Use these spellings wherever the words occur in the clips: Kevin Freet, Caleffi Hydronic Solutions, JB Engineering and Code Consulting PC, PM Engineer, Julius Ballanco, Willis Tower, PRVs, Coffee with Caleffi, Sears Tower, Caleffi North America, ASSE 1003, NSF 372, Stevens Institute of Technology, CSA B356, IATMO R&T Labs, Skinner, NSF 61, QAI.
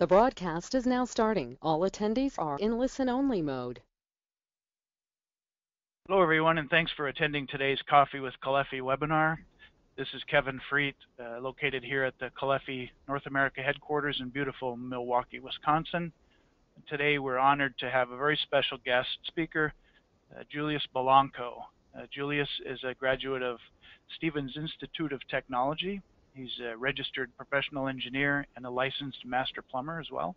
The broadcast is now starting. All attendees are in listen-only mode. Hello, everyone, and thanks for attending today's Coffee with Caleffi webinar. This is Kevin Freet, located here at the Caleffi North America headquarters in beautiful Milwaukee, Wisconsin. And today, we're honored to have a very special guest speaker, Julius Ballanco. Julius is a graduate of Stevens Institute of Technology. He's a registered professional engineer and a licensed master plumber as well.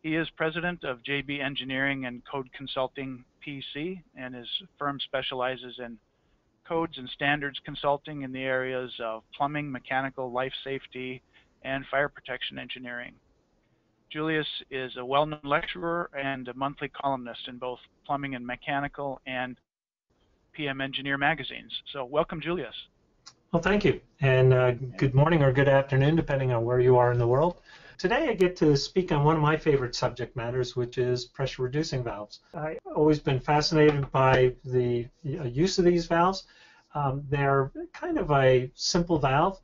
He is president of JB Engineering and Code Consulting PC, and his firm specializes in codes and standards consulting in the areas of plumbing, mechanical, life safety, and fire protection engineering. Julius is a well-known lecturer and a monthly columnist in both Plumbing and Mechanical and PM Engineer magazines. So welcome, Julius. Well, thank you, and good morning or good afternoon, depending on where you are in the world. Today I get to speak on one of my favorite subject matters, which is pressure reducing valves. I've always been fascinated by the use of these valves. They're kind of a simple valve.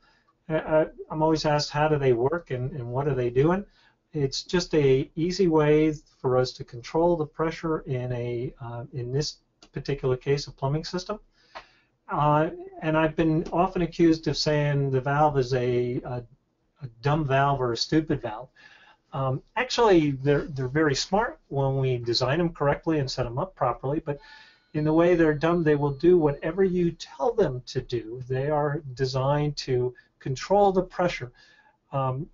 I'm always asked how do they work and what are they doing. It's just an easy way for us to control the pressure in, in this particular case, a plumbing system. And I've been often accused of saying the valve is a dumb valve or a stupid valve. Actually, they're very smart when we design them correctly and set them up properly, but in the way they're dumb, they will do whatever you tell them to do. They are designed to control the pressure.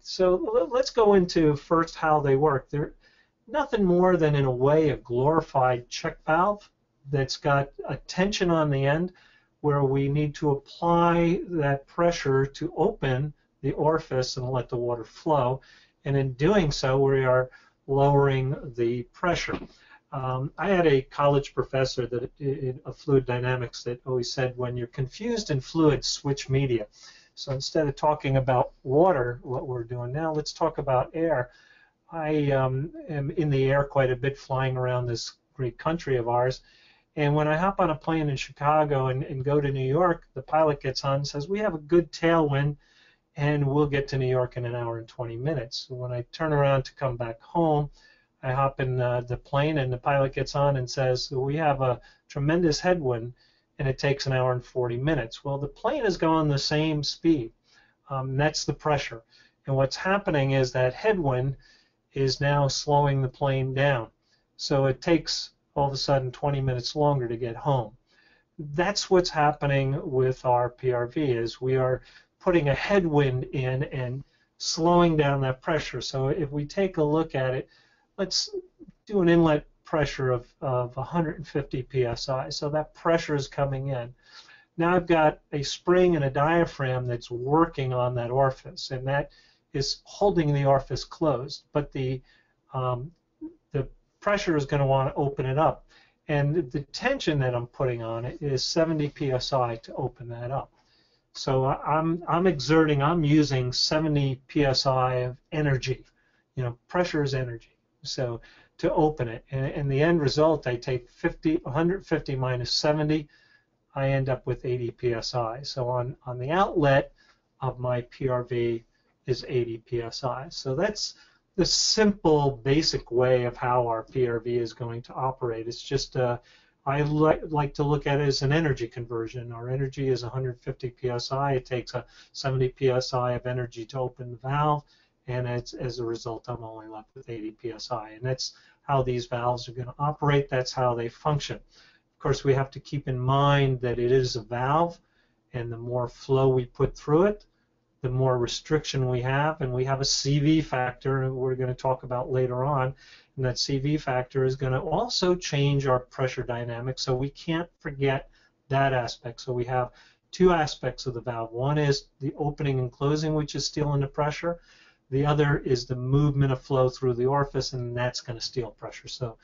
So let's go into first how they work. They're nothing more than, in a way, a glorified check valve that's got a tension on the end, where we need to apply that pressure to open the orifice and let the water flow, and in doing so we are lowering the pressure. I had a college professor that of fluid dynamics that always said, when you're confused in fluids, switch media. So instead of talking about water, what we're doing now, let's talk about air. I am in the air quite a bit, flying around this great country of ours. And when I hop on a plane in Chicago and go to New York, the pilot gets on and says, we have a good tailwind and we'll get to New York in an hour and 20 minutes. So when I turn around to come back home, I hop in the plane and the pilot gets on and says, we have a tremendous headwind and it takes an hour and 40 minutes. Well, the plane is going the same speed. That's the pressure. And what's happening is that headwind is now slowing the plane down. So it takes all of a sudden 20 minutes longer to get home. That's what's happening with our PRV, is we are putting a headwind in and slowing down that pressure. So if we take a look at it, let's do an inlet pressure of 150 psi. So that pressure is coming in. Now I've got a spring and a diaphragm that's working on that orifice, and that is holding the orifice closed, but the pressure is going to want to open it up, and the tension that I'm putting on it is 70 psi to open that up. So I'm using 70 psi of energy. You know, pressure is energy. So to open it, and the end result, I take 150 minus 70, I end up with 80 psi. So on the outlet of my PRV is 80 psi. So that's the simple, basic way of how our PRV is going to operate. It's just, I like to look at it as an energy conversion. Our energy is 150 psi. It takes a 70 psi of energy to open the valve, and it's, as a result, I'm only left with 80 psi. And that's how these valves are going to operate. That's how they function. Of course, we have to keep in mind that it is a valve, and the more flow we put through it, the more restriction we have, and we have a CV factor and we're going to talk about later on, and that CV factor is going to also change our pressure dynamic, so we can't forget that aspect. So we have two aspects of the valve. One is the opening and closing, which is stealing the pressure. The other is the movement of flow through the orifice, and that's going to steal pressure. So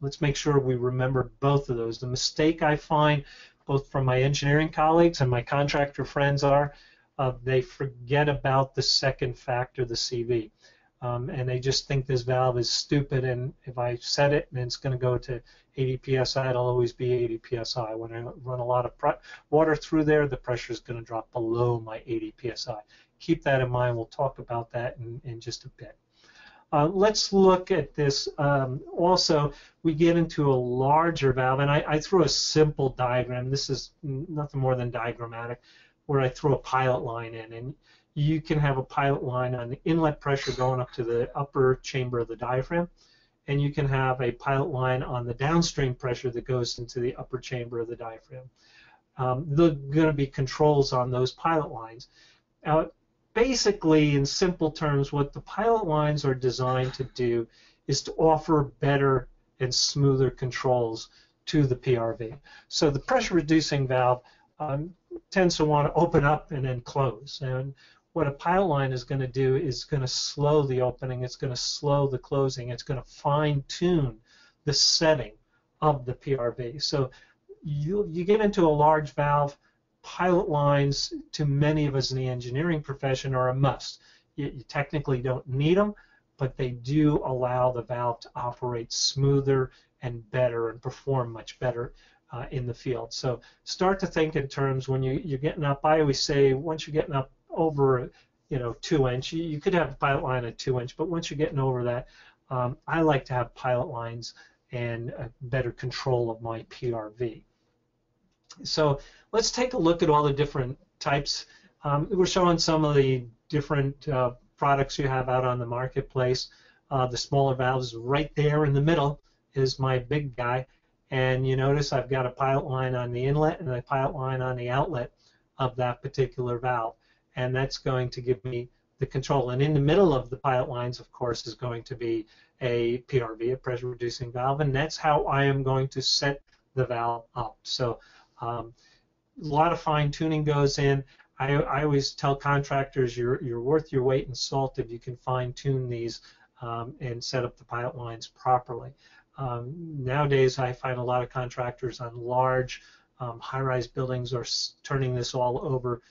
let's make sure we remember both of those. The mistake I find both from my engineering colleagues and my contractor friends are they forget about the second factor, the CV, and they just think this valve is stupid, and if I set it and it's going to go to 80 psi, it'll always be 80 psi. When I run a lot of water through there, the pressure is going to drop below my 80 psi. Keep that in mind. We'll talk about that in just a bit. Let's look at this. Also, we get into a larger valve, and I threw a simple diagram. This is nothing more than diagrammatic, where I throw a pilot line in, and you can have a pilot line on the inlet pressure going up to the upper chamber of the diaphragm, and you can have a pilot line on the downstream pressure that goes into the upper chamber of the diaphragm. There are going to be controls on those pilot lines. Now, basically, in simple terms, what the pilot lines are designed to do is to offer better and smoother controls to the PRV. So the pressure-reducing valve tends to want to open up and then close. And what a pilot line is going to do is going to slow the opening, it's going to slow the closing, it's going to fine-tune the setting of the PRV. So you get into a large valve. Pilot lines, to many of us in the engineering profession, are a must. You technically don't need them, but they do allow the valve to operate smoother and better and perform much better in the field. So start to think in terms when you're getting up. I always say once you're getting up over 2 inch, you could have a pilot line at 2 inch, but once you're getting over that, I like to have pilot lines and a better control of my PRV. So let's take a look at all the different types. We're showing some of the different products you have out on the marketplace. The smaller valves right there in the middle is my big guy. And you notice I've got a pilot line on the inlet and a pilot line on the outlet of that particular valve. And that's going to give me the control. And in the middle of the pilot lines, of course, is going to be a PRV, a pressure-reducing valve. And that's how I am going to set the valve up. So a lot of fine-tuning goes in. I always tell contractors you're worth your weight in salt if you can fine-tune these and set up the pilot lines properly. Nowadays, I find a lot of contractors on large high-rise buildings are turning this all over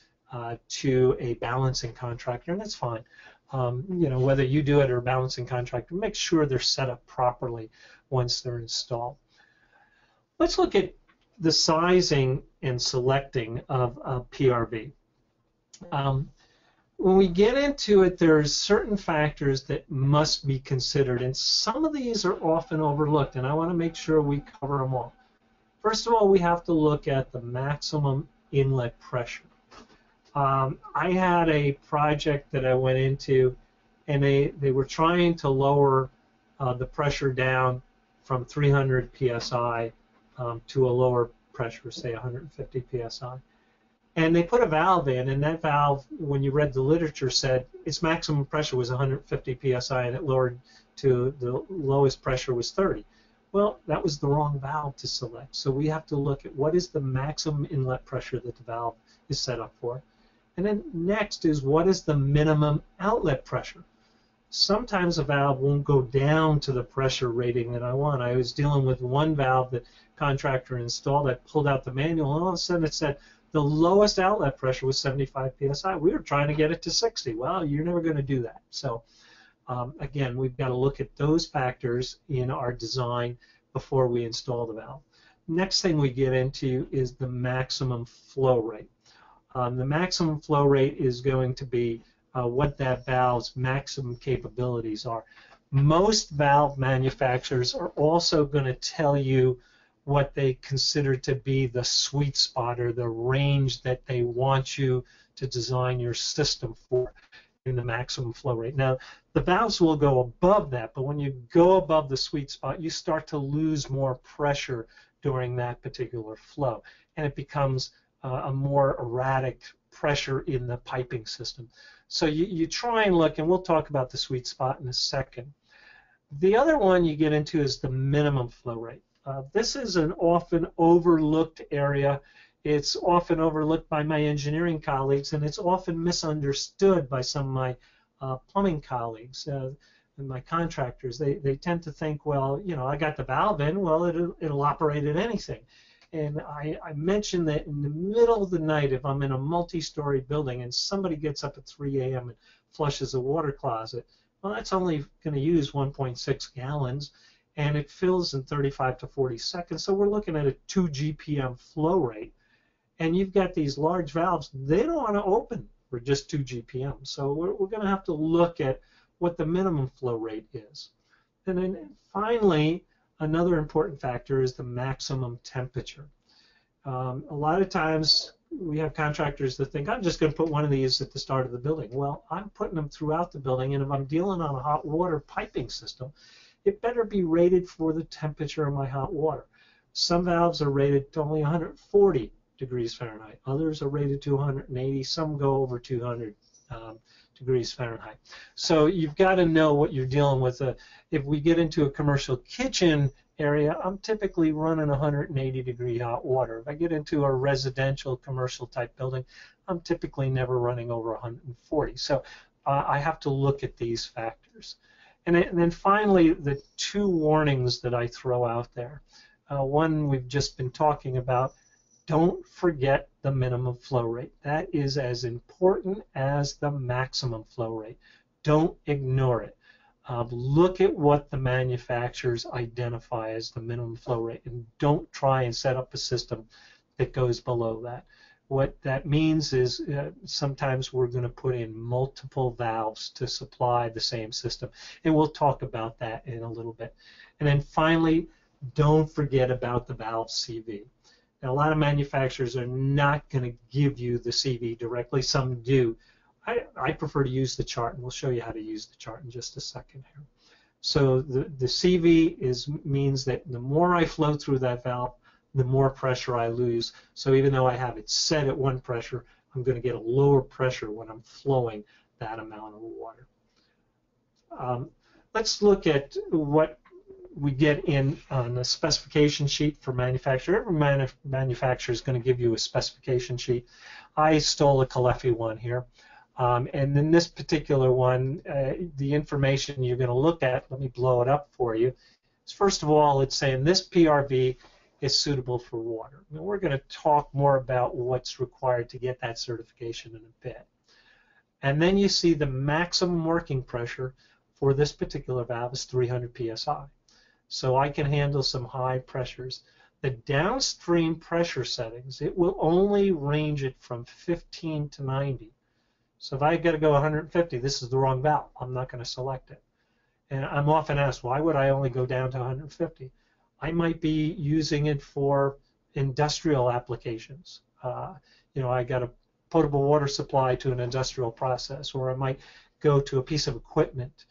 to a balancing contractor, and that's fine. Whether you do it or a balancing contractor, make sure they're set up properly once they're installed. Let's look at the sizing and selecting of a PRV. When we get into it, there's certain factors that must be considered, and some of these are often overlooked, and I want to make sure we cover them all. First of all, we have to look at the maximum inlet pressure. I had a project that I went into, and they were trying to lower the pressure down from 300 psi to a lower pressure, say 150 psi. And they put a valve in, and that valve, when you read the literature, said its maximum pressure was 150 psi, and it lowered to the lowest pressure was 30. Well, that was the wrong valve to select. So we have to look at what is the maximum inlet pressure that the valve is set up for. And then next is what is the minimum outlet pressure. Sometimes a valve won't go down to the pressure rating that I want. I was dealing with one valve that contractor installed. I pulled out the manual, and all of a sudden it said the lowest outlet pressure was 75 psi. We were trying to get it to 60. Well, you're never going to do that. So, again, we've got to look at those factors in our design before we install the valve. Next thing we get into is the maximum flow rate. The maximum flow rate is going to be what that valve's maximum capabilities are. Most valve manufacturers are also going to tell you what they consider to be the sweet spot or the range that they want you to design your system for in the maximum flow rate. Now, the valves will go above that, but when you go above the sweet spot, you start to lose more pressure during that particular flow, and it becomes a more erratic pressure in the piping system. So you try and look, and we'll talk about the sweet spot in a second. The other one you get into is the minimum flow rate. This is an often overlooked area. It's often overlooked by my engineering colleagues, and it's often misunderstood by some of my plumbing colleagues and my contractors. They tend to think, well, I got the valve in, well, it'll operate at anything. And I mentioned that in the middle of the night, if I'm in a multi-story building and somebody gets up at 3 a.m. and flushes a water closet, well, that's only going to use 1.6 gallons, and it fills in 35 to 40 seconds. So we're looking at a 2 GPM flow rate. And you've got these large valves. They don't want to open for just 2 GPM. So we're going to have to look at what the minimum flow rate is. And then finally, another important factor is the maximum temperature. A lot of times we have contractors that think, I'm just going to put one of these at the start of the building. Well, I'm putting them throughout the building, and if I'm dealing on a hot water piping system, it better be rated for the temperature of my hot water. Some valves are rated to only 140 degrees Fahrenheit. Others are rated to 180. Some go over 200 degrees Fahrenheit. So you've got to know what you're dealing with. If we get into a commercial kitchen area, I'm typically running 180 degree hot water. If I get into a residential commercial type building, I'm typically never running over 140. So I have to look at these factors. And then finally, the two warnings that I throw out there. One we've just been talking about, don't forget the minimum flow rate. That is as important as the maximum flow rate. Don't ignore it. Look at what the manufacturers identify as the minimum flow rate, and don't try and set up a system that goes below that. What that means is sometimes we're going to put in multiple valves to supply the same system, and we'll talk about that in a little bit. And then finally, don't forget about the valve CV. Now, a lot of manufacturers are not going to give you the CV directly. Some do. I prefer to use the chart, and we'll show you how to use the chart in just a second here. So the CV means that the more I flow through that valve, the more pressure I lose. So even though I have it set at one pressure, I'm going to get a lower pressure when I'm flowing that amount of water. Let's look at what we get in on the specification sheet for manufacturer. Every manufacturer is going to give you a specification sheet. I stole a Caleffi one here. And in this particular one, the information you're going to look at, let me blow it up for you, is first of all, it's saying this PRV is suitable for water. And we're going to talk more about what's required to get that certification in a bit. And then you see the maximum working pressure for this particular valve is 300 psi. So I can handle some high pressures. The downstream pressure settings, it will only range it from 15 to 90. So if I've got to go 150, this is the wrong valve. I'm not going to select it. And I'm often asked, why would I only go down to 150? I might be using it for industrial applications. You know, I got a potable water supply to an industrial process, or I might go to a piece of equipment,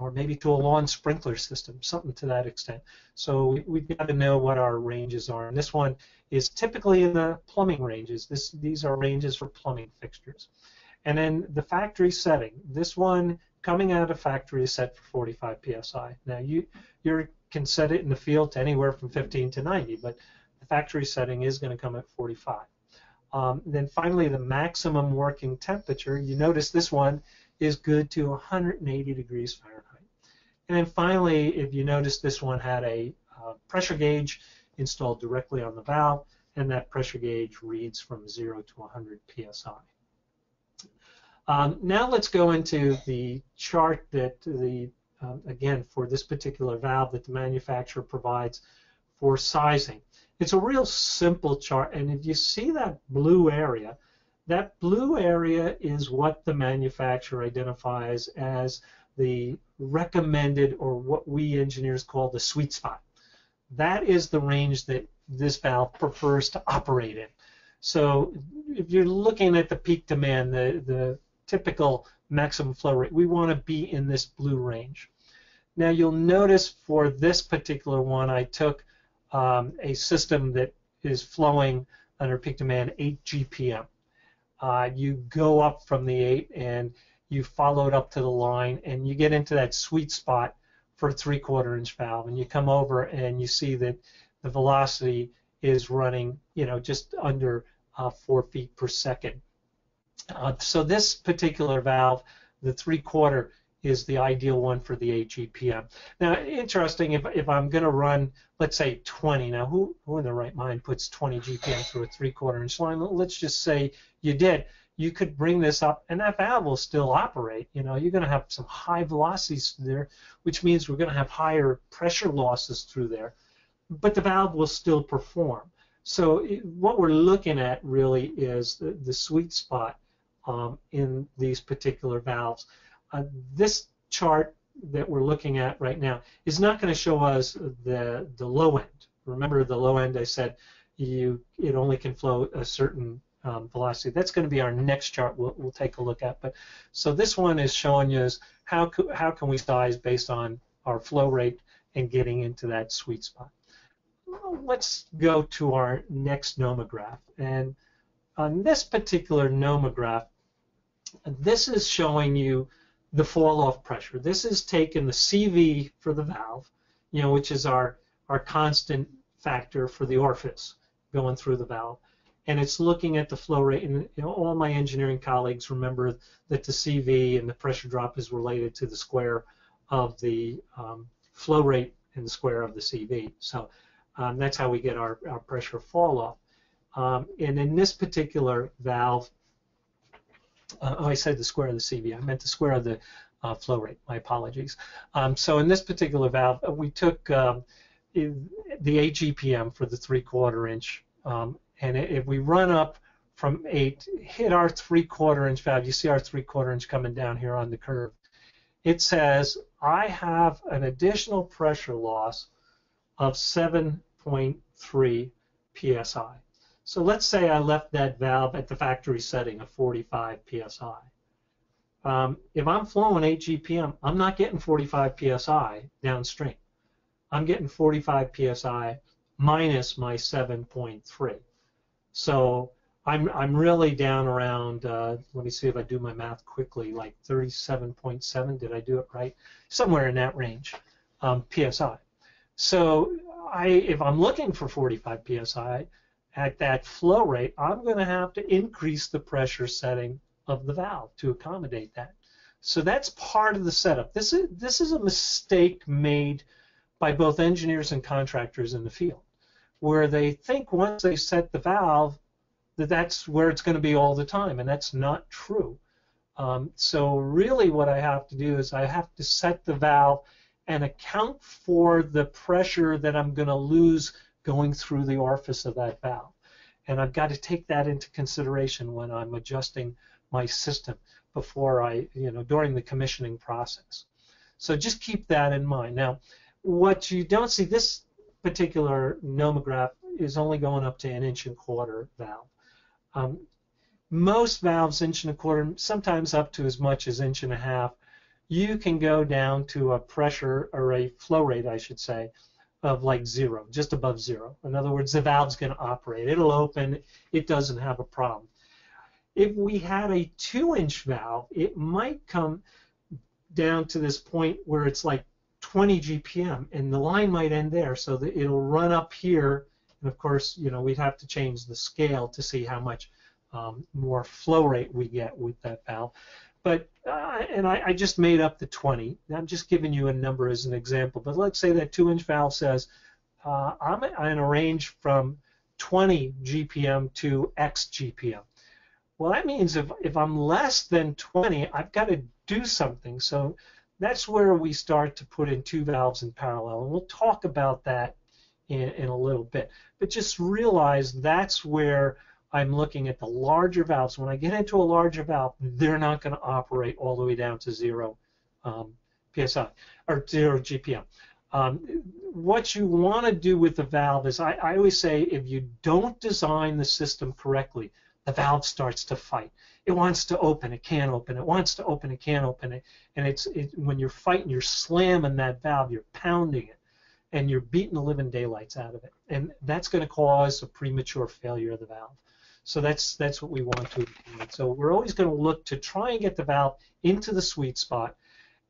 or maybe to a lawn sprinkler system, something to that extent. So we've got to know what our ranges are. And this one is typically in the plumbing ranges. These are ranges for plumbing fixtures. And then the factory setting. This one coming out of factory is set for 45 psi. Now you can set it in the field to anywhere from 15 to 90, but the factory setting is going to come at 45. Then finally, the maximum working temperature. You notice this one is good to 180 degrees Fahrenheit. And then finally, if you notice, this one had a pressure gauge installed directly on the valve, and that pressure gauge reads from 0 to 100 psi. Now let's go into the chart that the, again, for this particular valve that the manufacturer provides for sizing. It's a real simple chart, and if you see that blue area is what the manufacturer identifies as the recommended, or what we engineers call the sweet spot. That is the range that this valve prefers to operate in. So if you're looking at the peak demand, the typical maximum flow rate, we want to be in this blue range. Now you'll notice for this particular one, I took a system that is flowing under peak demand 8 GPM. You go up from the 8 and you follow it up to the line, and you get into that sweet spot for a 3/4 inch valve, and you come over and you see that the velocity is running, you know, just under 4 feet per second. So this particular valve, the 3/4, is the ideal one for the 8 GPM. Now, interesting, if I'm going to run, let's say 20, now who in their right mind puts 20 GPM through a 3/4 inch line? Let's just say you did. You could bring this up, and that valve will still operate. You know, you're going to have some high velocities there, which means we're going to have higher pressure losses through there, but the valve will still perform. So what we're looking at really is the sweet spot in these particular valves. This chart that we're looking at right now is not going to show us the low end. Remember the low end, I said it only can flow a certain velocity. That's going to be our next chart we'll take a look at. But so this one is showing you is how can we size based on our flow rate and getting into that sweet spot. Well, let's go to our next nomograph. And on this particular nomograph, this is showing you the fall-off pressure. This is taking the CV for the valve, you know, which is our constant factor for the orifice going through the valve, and it's looking at the flow rate. And you know, all my engineering colleagues remember that the CV and the pressure drop is related to the square of the flow rate and the square of the CV. So that's how we get our pressure fall-off. And in this particular valve, oh, I said the square of the CV. I meant the square of the flow rate. My apologies. So in this particular valve, we took the AGPM for the 3/4 inch, and if we run up from 8, hit our 3/4 inch valve, you see our 3/4 inch coming down here on the curve. It says I have an additional pressure loss of 7.3 psi. So let's say I left that valve at the factory setting of 45 psi. If I'm flowing 8 GPM, I'm not getting 45 psi downstream. I'm getting 45 psi minus my 7.3. So I'm really down around, let me see if I do my math quickly, like 37.7. Did I do it right? Somewhere in that range, psi. So if I'm looking for 45 psi, at that flow rate, I'm going to have to increase the pressure setting of the valve to accommodate that. So that's part of the setup. This is a mistake made by both engineers and contractors in the field, where they think once they set the valve that that's where it's going to be all the time, and that's not true. So really what I have to do is I have to set the valve and account for the pressure that I'm going to lose going through the orifice of that valve. And I've got to take that into consideration when I'm adjusting my system before I, you know, during the commissioning process. So just keep that in mind. Now, what you don't see, this particular nomograph is only going up to an 1.25 inch valve. Most valves, 1.25 inch, sometimes up to as much as 1.5 inch, you can go down to a pressure, or a flow rate, I should say, of like 0, just above 0. In other words, the valve's going to operate. It'll open. It doesn't have a problem. If we had a 2-inch valve, it might come down to this point where it's like 20 GPM, and the line might end there, so that it'll run up here. And of course, you know, we'd have to change the scale to see how much more flow rate we get with that valve. But and I just made up the 20. I'm just giving you a number as an example. But let's say that 2-inch valve says I'm in a range from 20 GPM to X GPM. Well, that means if I'm less than 20, I've got to do something. So that's where we start to put in 2 valves in parallel. And we'll talk about that in a little bit. But just realize that's where I'm looking at the larger valves. When I get into a larger valve, they're not going to operate all the way down to 0 psi or 0 GPM. What you want to do with the valve is, I always say, if you don't design the system correctly, the valve starts to fight. It wants to open, it can't open. It wants to open, it can't open. And when you're fighting, you're slamming that valve, you're pounding it, and you're beating the living daylights out of it. And that's going to cause a premature failure of the valve. So that's what we want to avoid. So we're always going to look to try and get the valve into the sweet spot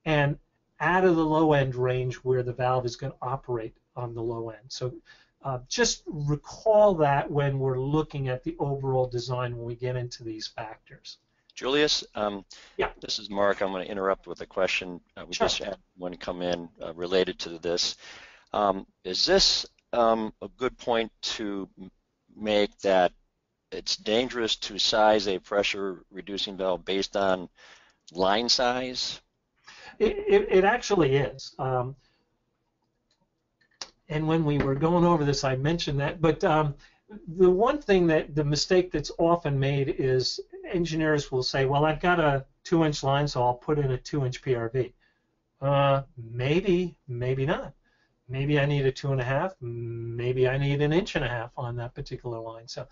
and out of the low end range where the valve is going to operate on the low end. So just recall that when we're looking at the overall design when we get into these factors. Julius, yeah. This is Mark. I'm going to interrupt with a question. We just had one come in related to this. Is this a good point to make that it's dangerous to size a pressure-reducing valve based on line size? It actually is. And when we were going over this, I mentioned that. But the one thing the mistake that's often made is engineers will say, well, I've got a 2-inch line, so I'll put in a 2-inch PRV. Maybe, maybe not. Maybe I need a 2.5. Maybe I need an 1.5 inches on that particular line. So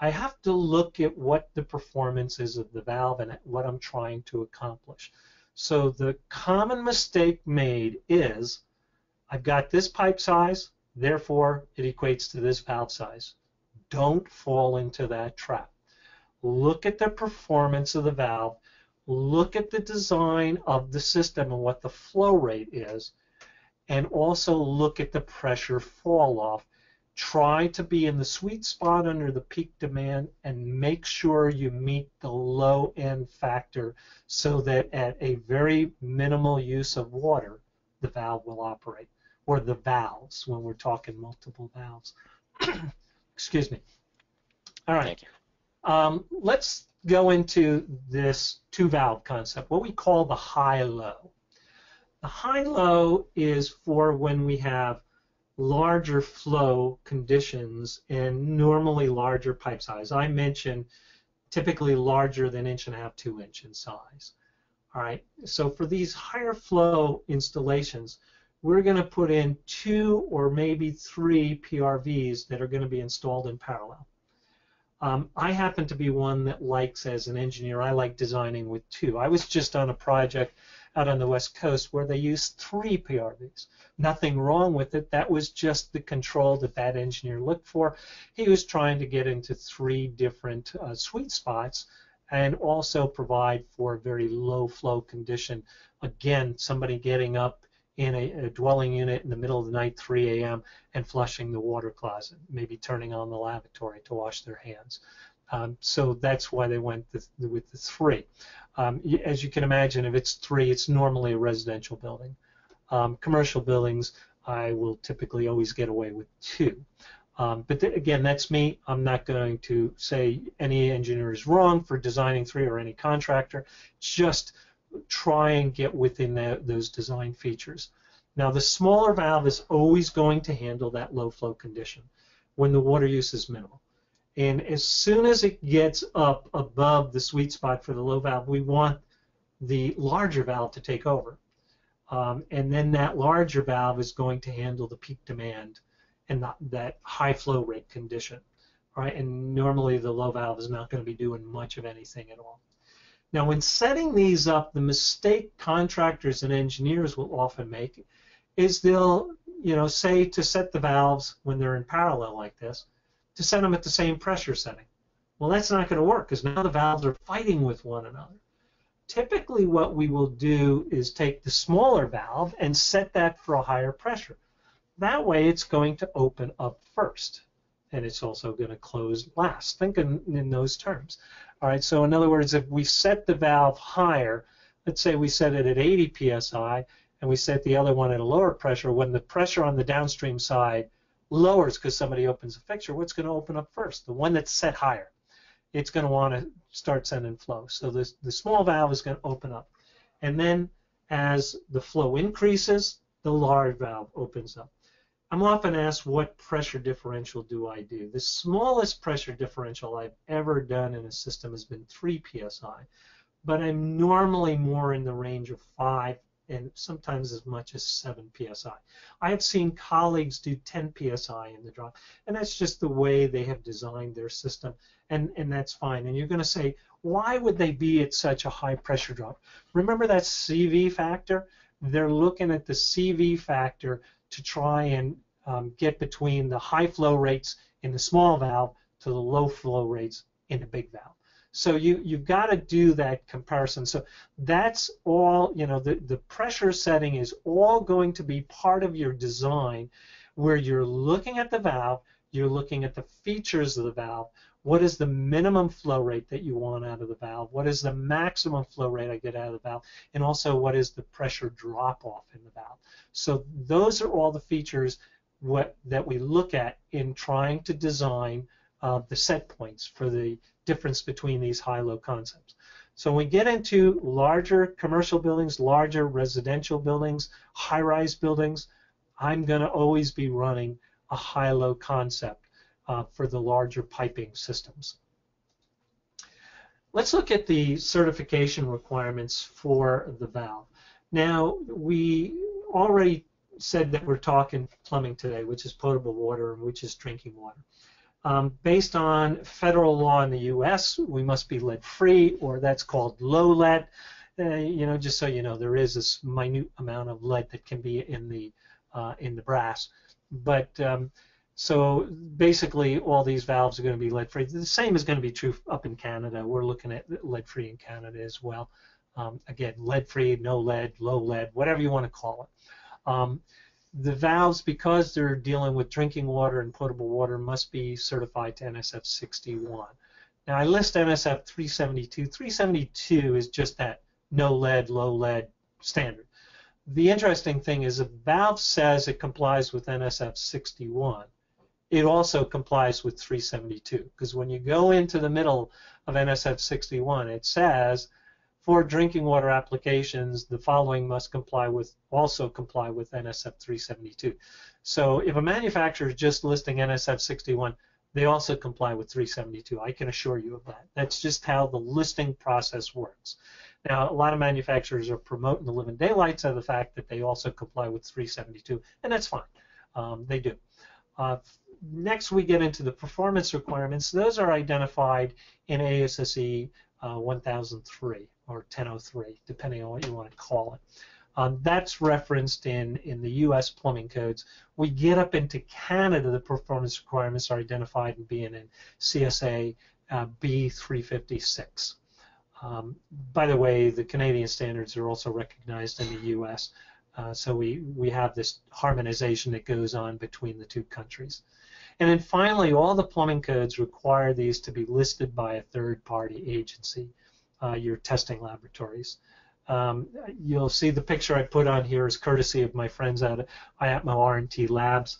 I have to look at what the performance is of the valve and what I'm trying to accomplish. So the common mistake made is I've got this pipe size, therefore it equates to this valve size. Don't fall into that trap. Look at the performance of the valve. Look at the design of the system and what the flow rate is. And also look at the pressure fall off. Try to be in the sweet spot under the peak demand and make sure you meet the low end factor so that at a very minimal use of water, the valve will operate, or the valves when we're talking multiple valves. Excuse me. All right. Thank you. Let's go into this two-valve concept, what we call the high-low. The high-low is for when we have larger flow conditions and normally larger pipe size. I mentioned typically larger than 1.5 to 2 inches in size. All right, so for these higher flow installations, we're going to put in 2 or maybe 3 PRVs that are going to be installed in parallel. I happen to be one that likes, as an engineer, I like designing with 2. I was just on a project out on the West Coast where they used 3 PRVs. Nothing wrong with it. That was just the control that that engineer looked for. He was trying to get into 3 different sweet spots and also provide for a very low flow condition. Again, somebody getting up in a dwelling unit in the middle of the night, 3 a.m., and flushing the water closet, maybe turning on the lavatory to wash their hands. So that's why they went with the 3. As you can imagine, if it's 3, it's normally a residential building. Commercial buildings, I will typically always get away with 2. But again, that's me. I'm not going to say any engineer is wrong for designing 3 or any contractor. Just try and get within those design features. Now, the smaller valve is always going to handle that low flow condition when the water use is minimal. And as soon as it gets up above the sweet spot for the low valve, we want the larger valve to take over. And then that larger valve is going to handle the peak demand and that high flow rate condition. All right? And normally the low valve is not going to be doing much of anything at all. Now, when setting these up, the mistake contractors and engineers will often make is they'll, say to set the valves when they're in parallel like this, to set them at the same pressure setting. Well, that's not going to work because now the valves are fighting with one another. Typically, what we will do is take the smaller valve and set that for a higher pressure. That way, it's going to open up first, and it's also going to close last. Think in those terms. All right, so in other words, if we set the valve higher, let's say we set it at 80 psi, and we set the other one at a lower pressure, when the pressure on the downstream side lowers because somebody opens a fixture, what's going to open up first? The one that's set higher. It's going to want to start sending flow. So the small valve is going to open up. And then as the flow increases, the large valve opens up. I'm often asked, what pressure differential do I do? The smallest pressure differential I've ever done in a system has been 3 psi, but I'm normally more in the range of 5 and sometimes as much as 7 psi. I have seen colleagues do 10 psi in the drop, and that's just the way they have designed their system, and that's fine. And you're going to say, why would they be at such a high pressure drop? Remember that CV factor? They're looking at the CV factor to try and get between the high flow rates in the small valve to the low flow rates in the big valve. So you've got to do that comparison. So that's all, the pressure setting is all going to be part of your design where you're looking at the valve, you're looking at the features of the valve, what is the minimum flow rate that you want out of the valve, what is the maximum flow rate I get out of the valve, and also what is the pressure drop off in the valve. So those are all the features that we look at in trying to design the set points for the difference between these high-low concepts. So when we get into larger commercial buildings, larger residential buildings, high-rise buildings, I'm going to always be running a high-low concept for the larger piping systems. Let's look at the certification requirements for the valve. Now, we already said that we're talking plumbing today, which is potable water, which is drinking water. Based on federal law in the U.S., we must be lead-free, or that's called low-lead. You know, just so you know, there is this minute amount of lead that can be in the brass. But so basically, all these valves are going to be lead-free. The same is going to be true up in Canada. We're looking at lead-free in Canada as well. Again, lead-free, no lead, low lead, whatever you want to call it. The valves, because they're dealing with drinking water and potable water, must be certified to NSF 61. Now, I list NSF 372. 372 is just that no lead, low lead standard. The interesting thing is, if valve says it complies with NSF 61, it also complies with 372, because when you go into the middle of NSF 61, it says, for drinking water applications, the following must also comply with NSF 372. So if a manufacturer is just listing NSF 61, they also comply with 372. I can assure you of that. That's just how the listing process works. Now, a lot of manufacturers are promoting the living daylights of the fact that they also comply with 372, and that's fine. They do. Next, we get into the performance requirements. Those are identified in ASSE 1003. Or 1003, depending on what you want to call it. That's referenced in the U.S. plumbing codes. We get up into Canada, the performance requirements are identified in being in CSA B356. By the way, the Canadian standards are also recognized in the U.S., so we have this harmonization that goes on between the two countries. And then finally, all the plumbing codes require these to be listed by a third-party agency. Your testing laboratories. You'll see the picture I put on here is courtesy of my friends at IATMO R&T Labs.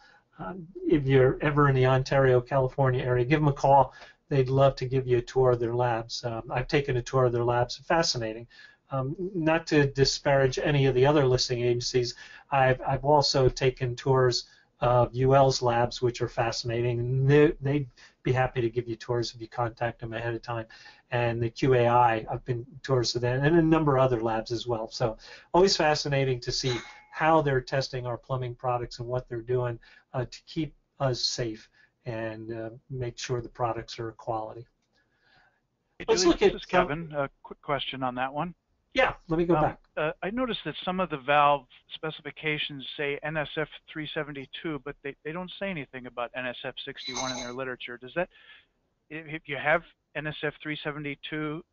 If you're ever in the Ontario, California area, give them a call. They'd love to give you a tour of their labs. I've taken a tour of their labs. Fascinating. Not to disparage any of the other listing agencies, I've also taken tours of UL's labs, which are fascinating, and they'd be happy to give you tours if you contact them ahead of time. And the QAI, I've been tours of that, and a number of other labs as well. So always fascinating to see how they're testing our plumbing products and what they're doing to keep us safe and make sure the products are quality. Hey, let's look at this, Kevin. A quick question on that one. Yeah, let me go back. I noticed that some of the valve specifications say NSF 372, but they don't say anything about NSF 61 in their literature. Does that, if you have NSF 372,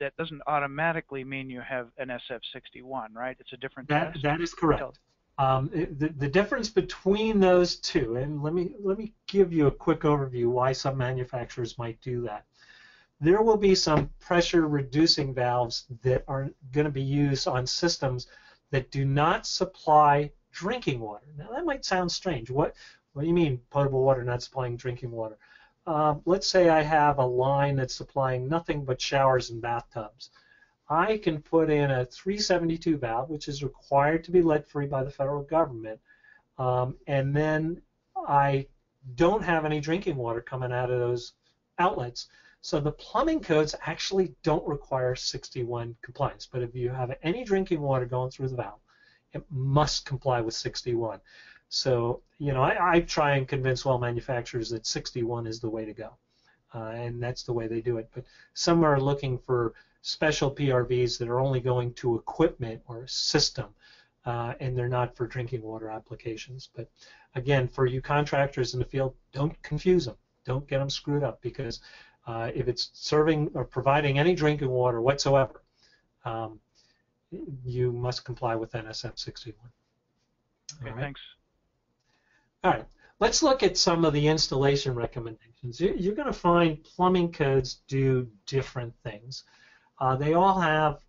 that doesn't automatically mean you have NSF 61, right? It's a different test. That is correct. The difference between those two, and let me give you a quick overview why some manufacturers might do that. There will be some pressure-reducing valves that are going to be used on systems that do not supply drinking water. Now, that might sound strange. What do you mean, potable water not supplying drinking water? Let's say I have a line that's supplying nothing but showers and bathtubs. I can put in a 372 valve, which is required to be lead-free by the federal government, and then I don't have any drinking water coming out of those outlets. So the plumbing codes actually don't require 61 compliance, but if you have any drinking water going through the valve, it must comply with 61. So, you know, I try and convince all manufacturers that 61 is the way to go, and that's the way they do it. But some are looking for special PRVs that are only going to equipment or a system, and they're not for drinking water applications. But again, for you contractors in the field, don't confuse them. Don't get them screwed up, because if it's serving or providing any drinking water whatsoever, you must comply with NSF 61. Okay, right. Thanks. All right, let's look at some of the installation recommendations. You're going to find plumbing codes do different things. They all have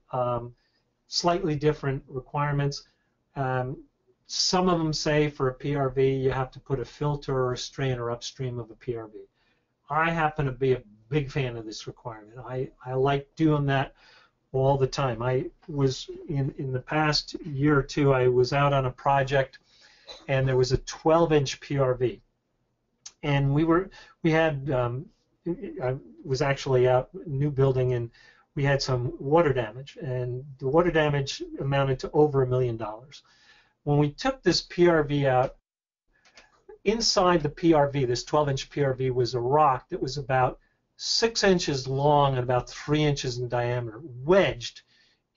slightly different requirements. Some of them say for a PRV, you have to put a filter or a strainer upstream of a PRV. I happen to be a big fan of this requirement. I like doing that all the time. I was in the past year or two, I was out on a project and there was a 12-inch PRV, and we had I was actually out new building in we had some water damage, and the water damage amounted to over $1 million. When we took this PRV out, inside the PRV, this 12-inch PRV, was a rock that was about 6 inches long and about 3 inches in diameter, wedged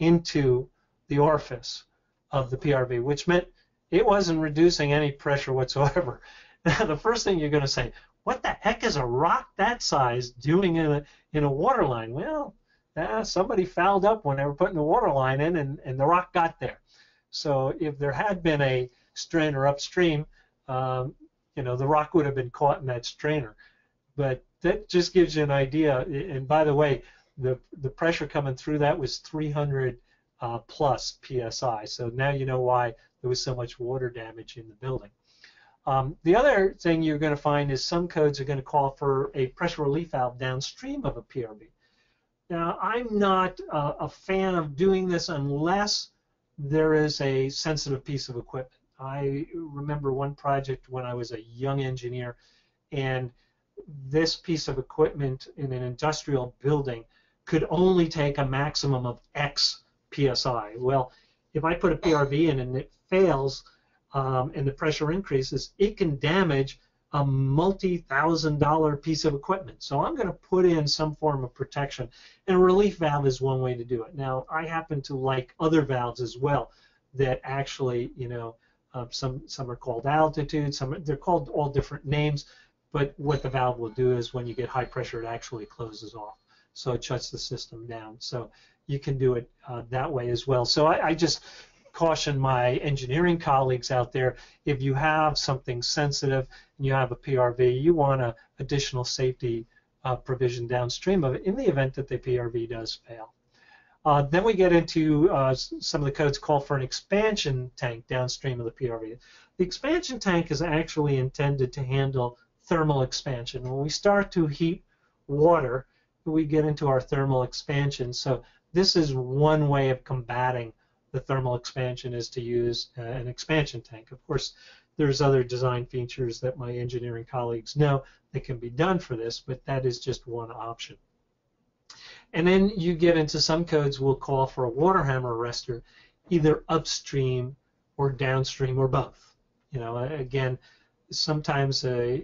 into the orifice of the PRV, which meant it wasn't reducing any pressure whatsoever. Now, the first thing you're going to say, what the heck is a rock that size doing in a water line? Well, somebody fouled up when they were putting the water line in, and the rock got there. So if there had been a strainer upstream, you know, the rock would have been caught in that strainer. But that just gives you an idea. And by the way, the pressure coming through that was 300 plus psi. So now you know why there was so much water damage in the building. The other thing you're going to find is some codes are going to call for a pressure relief valve downstream of a PRV. Now, I'm not a fan of doing this unless there is a sensitive piece of equipment. I remember one project when I was a young engineer, and this piece of equipment in an industrial building could only take a maximum of X psi. Well, if I put a PRV in and it fails, and the pressure increases, it can damage a multi-thousand-dollar piece of equipment. So I'm going to put in some form of protection, and a relief valve is one way to do it. Now, I happen to like other valves as well that actually, you know, some are called altitude, they're called all different names, but what the valve will do is when you get high pressure, it actually closes off, so it shuts the system down. So you can do it that way as well. So I just caution my engineering colleagues out there, if you have something sensitive and you have a PRV, you want an additional safety provision downstream of it in the event that the PRV does fail. Then we get into some of the codes call for an expansion tank downstream of the PRV. The expansion tank is actually intended to handle thermal expansion. When we start to heat water, we get into our thermal expansion. So this is one way of combating the thermal expansion, is to use an expansion tank. Of course, there's other design features that my engineering colleagues know that can be done for this, but that is just one option. And then you get into some codes will call for a water hammer arrestor, either upstream or downstream or both. You know, again, sometimes a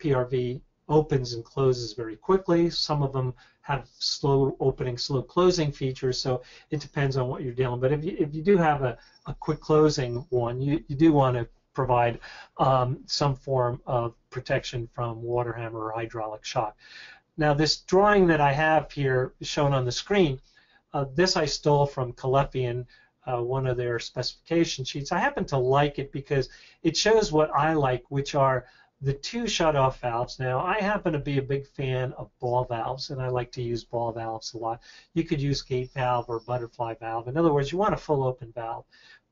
PRV opens and closes very quickly. Some of them have slow opening, slow closing features, so it depends on what you're dealing. But if you do have a quick closing one, you do want to provide some form of protection from water hammer or hydraulic shock. Now, this drawing that I have here shown on the screen, this I stole from Caleffi and one of their specification sheets. I happen to like it because it shows what I like, which are the two shutoff valves. Now, I happen to be a big fan of ball valves, and I like to use ball valves a lot. You could use gate valve or butterfly valve. In other words, you want a full open valve.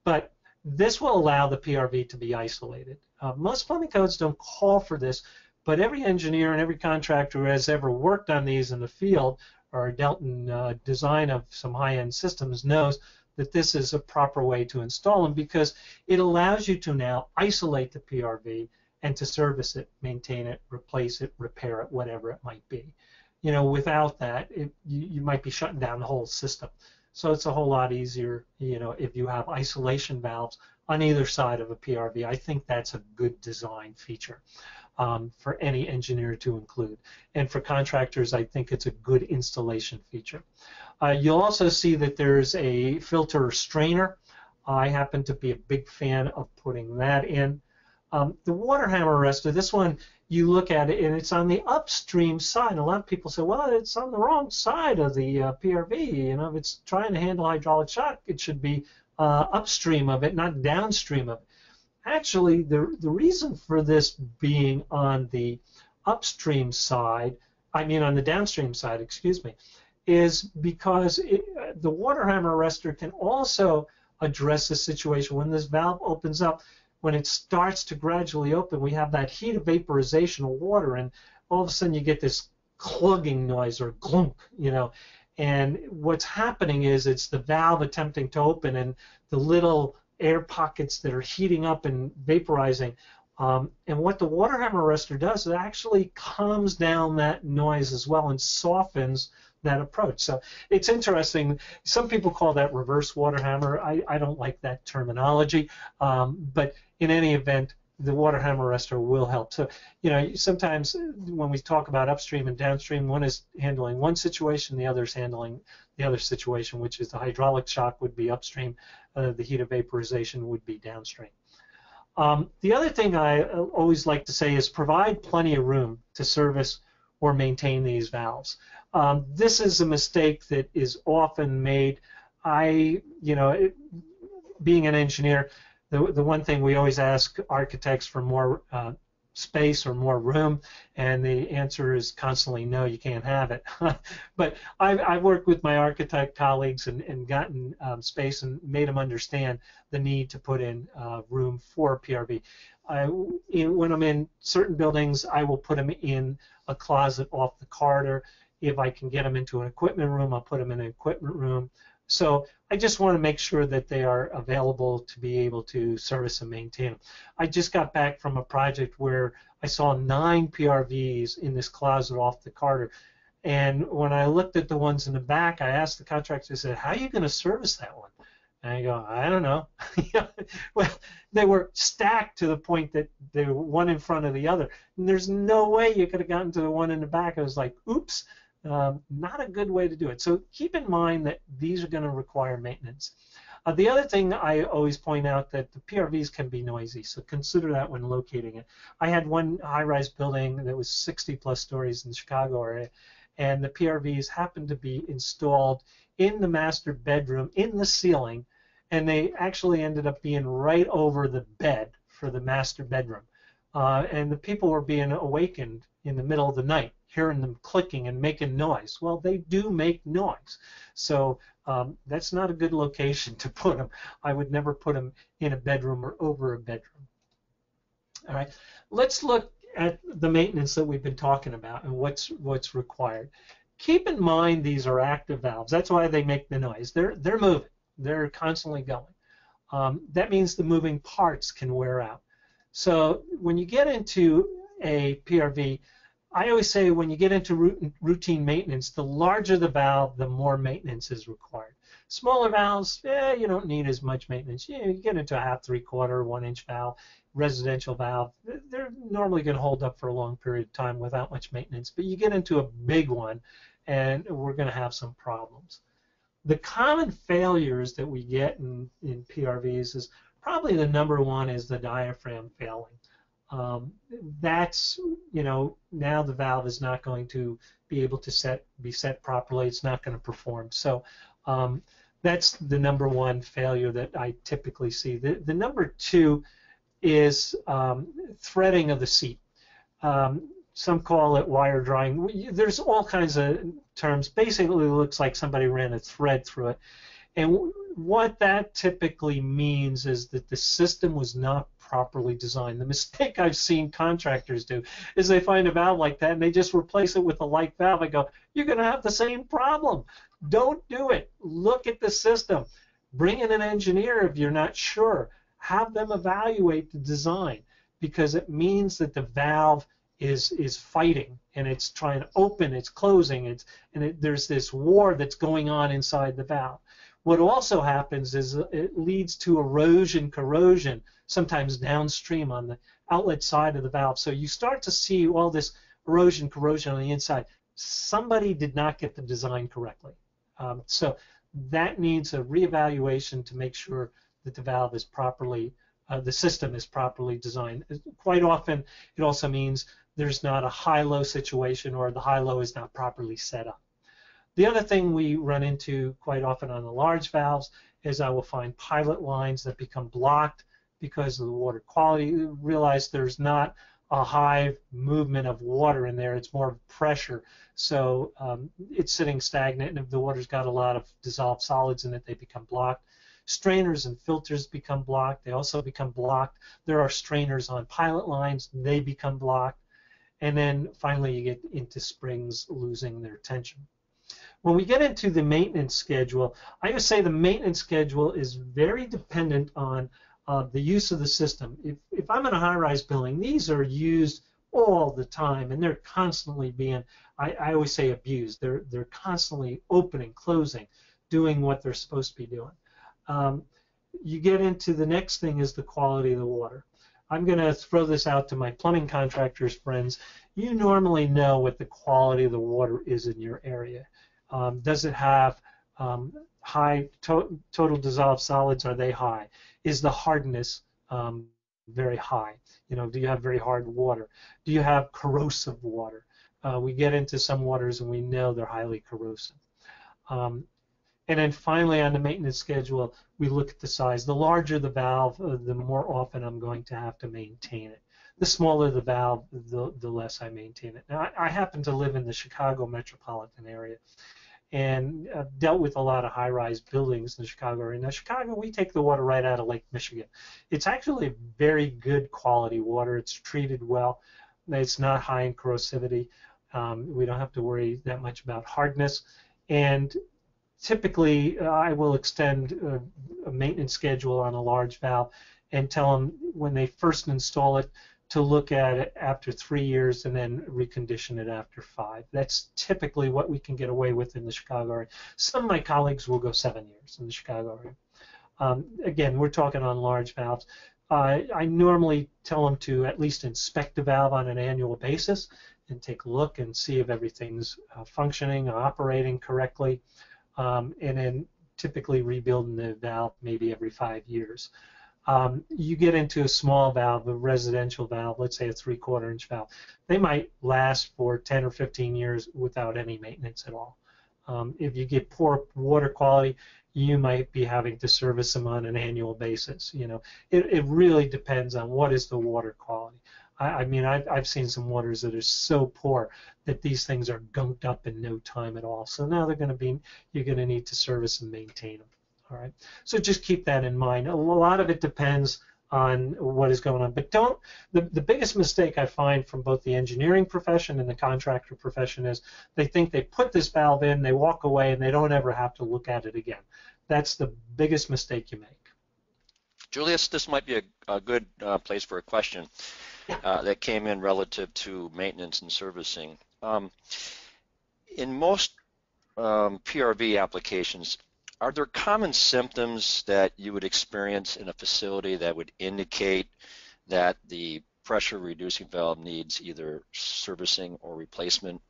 But this will allow the PRV to be isolated. Most plumbing codes don't call for this, but every engineer and every contractor who has ever worked on these in the field or dealt in design of some high-end systems knows that this is a proper way to install them, because it allows you to now isolate the PRV and to service it, maintain it, replace it, repair it, whatever it might be. You know, without that, you might be shutting down the whole system. So it's a whole lot easier, you know, if you have isolation valves on either side of a PRV. I think that's a good design feature for any engineer to include. And for contractors, I think it's a good installation feature. You'll also see that there's a filter strainer. I happen to be a big fan of putting that in. The water hammer arrestor, this one, you look at it and it's on the upstream side. A lot of people say, well, it's on the wrong side of the PRV. You know, if it's trying to handle hydraulic shock, it should be upstream of it, not downstream of it. Actually, the reason for this being on the upstream side, I mean on the downstream side, excuse me, is because the water hammer arrestor can also address the situation when this valve opens up. When it starts to gradually open, we have that heat of vaporization of water, and all of a sudden you get this clogging noise or glunk, you know. And what's happening is it's the valve attempting to open, and the little air pockets that are heating up and vaporizing. And what the water hammer arrestor does, it actually calms down that noise as well and softens that approach. So it's interesting. Some people call that reverse water hammer. I don't like that terminology, but in any event, the water hammer arrestor will help. So, you know, sometimes when we talk about upstream and downstream, one is handling one situation, the other is handling the other situation, which is the hydraulic shock would be upstream, the heat of vaporization would be downstream. The other thing I always like to say is provide plenty of room to service or maintain these valves. This is a mistake that is often made. Being an engineer, the one thing we always ask architects for more space or more room, and the answer is constantly no, you can't have it. But I've worked with my architect colleagues and gotten space and made them understand the need to put in room for PRV. When I'm in certain buildings, I will put them in a closet off the corridor. If I can get them into an equipment room, I'll put them in an equipment room. So I just want to make sure that they are available to be able to service and maintain them. I just got back from a project where I saw 9 PRVs in this closet off the corridor. And when I looked at the ones in the back, I asked the contractor, I said, how are you going to service that one? And I go, I don't know. Well, they were stacked to the point that they were one in front of the other. And there's no way you could have gotten to the one in the back. I was like, oops. Not a good way to do it. So keep in mind that these are going to require maintenance. The other thing I always point out that the PRVs can be noisy, so consider that when locating it. I had one high-rise building that was 60-plus stories in the Chicago area, and the PRVs happened to be installed in the master bedroom in the ceiling, and they actually ended up being right over the bed for the master bedroom. And the people were being awakened in the middle of the night, hearing them clicking and making noise. Well, they do make noise. So that's not a good location to put them. I would never put them in a bedroom or over a bedroom. All right, let's look at the maintenance that we've been talking about and what's required. Keep in mind these are active valves. That's why they make the noise. They're moving. They're constantly going. That means the moving parts can wear out. So when you get into a PRV, I always say when you get into routine maintenance, the larger the valve, the more maintenance is required. Smaller valves, you don't need as much maintenance. You get into a half, three-quarter, one-inch valve, residential valve. They're normally going to hold up for a long period of time without much maintenance. But you get into a big one, and we're going to have some problems. The common failures that we get in PRVs is probably the number one is the diaphragm failing. That's, now the valve is not going to be able to be set properly. It's not going to perform. So that's the number one failure that I typically see. The number two is threading of the seat. Some call it wire drawing. There's all kinds of terms. Basically, it looks like somebody ran a thread through it. And what that typically means is that the system was not properly designed. The mistake I've seen contractors do is they find a valve like that and they just replace it with a like valve. I go, you're going to have the same problem. Don't do it. Look at the system. Bring in an engineer if you're not sure. Have them evaluate the design, because it means that the valve is fighting, and it's trying to open, it's closing, there's this war that's going on inside the valve. What also happens is it leads to erosion, corrosion, sometimes downstream on the outlet side of the valve. So you start to see all this erosion, corrosion on the inside. Somebody did not get the design correctly. So that needs a reevaluation to make sure that the valve is properly, the system is properly designed. Quite often, it also means there's not a high-low situation, or the high-low is not properly set up. The other thing we run into quite often on the large valves is I will find pilot lines that become blocked because of the water quality. You realize there's not a high movement of water in there. It's more pressure. So it's sitting stagnant, and if the water's got a lot of dissolved solids in it, they become blocked. Strainers and filters become blocked. They also become blocked. There are strainers on pilot lines. They become blocked. And then finally you get into springs losing their tension. When we get into the maintenance schedule, I would say the maintenance schedule is very dependent on the use of the system. If I'm in a high-rise building, these are used all the time, and they're constantly being, I always say abused. They're constantly opening, closing, doing what they're supposed to be doing. You get into the next thing is the quality of the water. I'm going to throw this out to my plumbing contractors friends. You normally know what the quality of the water is in your area. Does it have high total dissolved solids? Are they high? Is the hardness very high? You know, do you have very hard water? Do you have corrosive water? We get into some waters and we know they're highly corrosive. And then finally, on the maintenance schedule, we look at the size. The larger the valve, the more often I'm going to have to maintain it. The smaller the valve, the less I maintain it. Now, I happen to live in the Chicago metropolitan area, and I've dealt with a lot of high-rise buildings in the Chicago area. Now, Chicago, we take the water right out of Lake Michigan. It's actually very good quality water. It's treated well. It's not high in corrosivity. We don't have to worry that much about hardness. And typically, I will extend a maintenance schedule on a large valve and tell them when they first install it to look at it after 3 years and then recondition it after 5. That's typically what we can get away with in the Chicago area. Some of my colleagues will go 7 years in the Chicago area. Again, we're talking on large valves. I normally tell them to at least inspect the valve on an annual basis and take a look and see if everything's functioning, operating correctly. And then typically rebuilding the valve maybe every 5 years. You get into a small valve, a residential valve, let's say a 3/4 inch valve. They might last for 10 or 15 years without any maintenance at all. If you get poor water quality, you might be having to service them on an annual basis. You know, it really depends on what is the water quality. I mean, I've seen some waters that are so poor that these things are gunked up in no time at all. So now they're going to be, you're going to need to service and maintain them. All right. So just keep that in mind. A lot of it depends on what is going on. But don't, the biggest mistake I find from both the engineering profession and the contractor profession is they think they put this valve in, they walk away, and they don't ever have to look at it again. That's the biggest mistake you make. Julius, this might be a good place for a question. That came in relative to maintenance and servicing. In most PRV applications, are there common symptoms that you would experience in a facility that would indicate that the pressure reducing valve needs either servicing or replacement?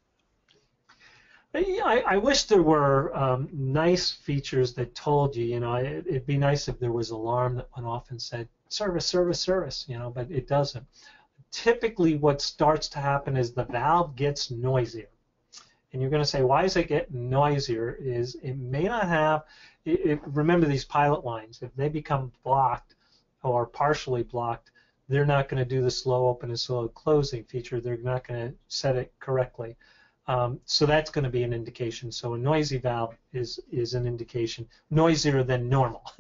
I wish there were nice features that told you, you know, it'd be nice if there was an alarm that went off and said, service, service, service, you know, but it doesn't. Typically what starts to happen is the valve gets noisier. And you're going to say, why does it get noisier? Is it may not have, remember these pilot lines, if they become blocked or partially blocked, they're not going to do the slow open and slow closing feature. They're not going to set it correctly. So that's going to be an indication. So a noisy valve is an indication, noisier than normal.